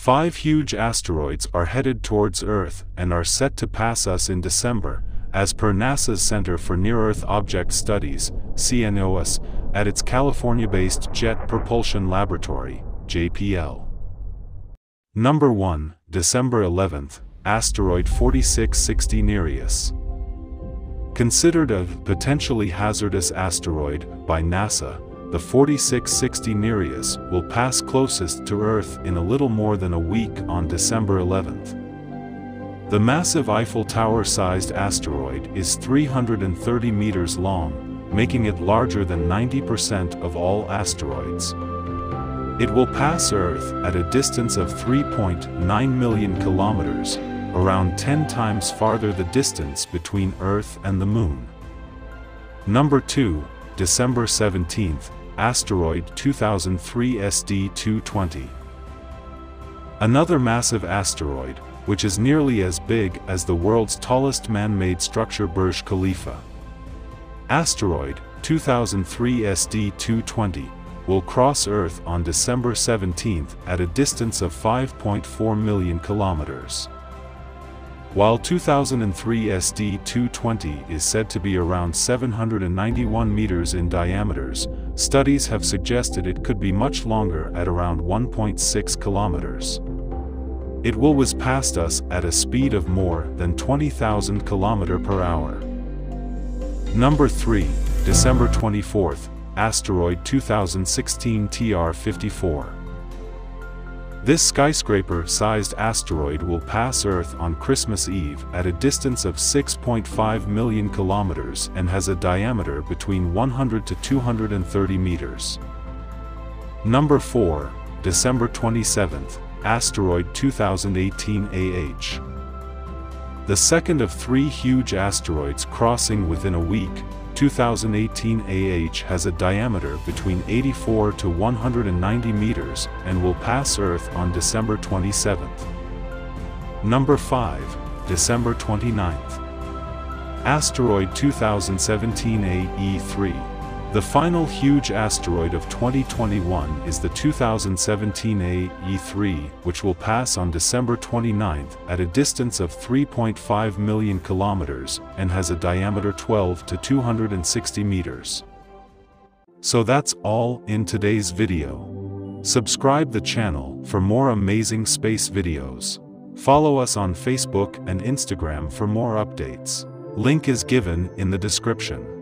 Five huge asteroids are headed towards Earth and are set to pass us in December, as per NASA's Center for Near-Earth Object Studies, CNEOS, at its California-based Jet Propulsion Laboratory, JPL. Number 1, December 11th, Asteroid 4660 Nereus. Considered a potentially hazardous asteroid by NASA, the 4660 Nereus will pass closest to Earth in a little more than a week on December 11th. The massive Eiffel Tower-sized asteroid is 330 meters long, making it larger than 90% of all asteroids. It will pass Earth at a distance of 3.9 million kilometers, around 10 times farther the distance between Earth and the Moon. Number 2, December 17th, Asteroid 2003 SD220. Another massive asteroid, which is nearly as big as the world's tallest man-made structure Burj Khalifa. Asteroid 2003 SD220 will cross Earth on December 17th at a distance of 5.4 million kilometers. While 2003 SD220 is said to be around 791 meters in diameter, studies have suggested it could be much longer at around 1.6 kilometers. It will whiz past us at a speed of more than 20,000 km per hour. Number 3, December 24th, Asteroid 2016 TR54. This skyscraper-sized asteroid will pass Earth on Christmas Eve at a distance of 6.5 million kilometers and has a diameter between 100 to 230 meters. Number 4, December 27th. Asteroid 2018 AH. The second of three huge asteroids crossing within a week, 2018 AH has a diameter between 84 to 190 meters and will pass Earth on December 27th. Number 5, December 29th. Asteroid 2017 AE3. The final huge asteroid of 2021 is the 2017 AE3, which will pass on December 29th at a distance of 3.5 million kilometers and has a diameter 12 to 260 meters. So that's all in today's video. Subscribe the channel for more amazing space videos. Follow us on Facebook and Instagram for more updates. Link is given in the description.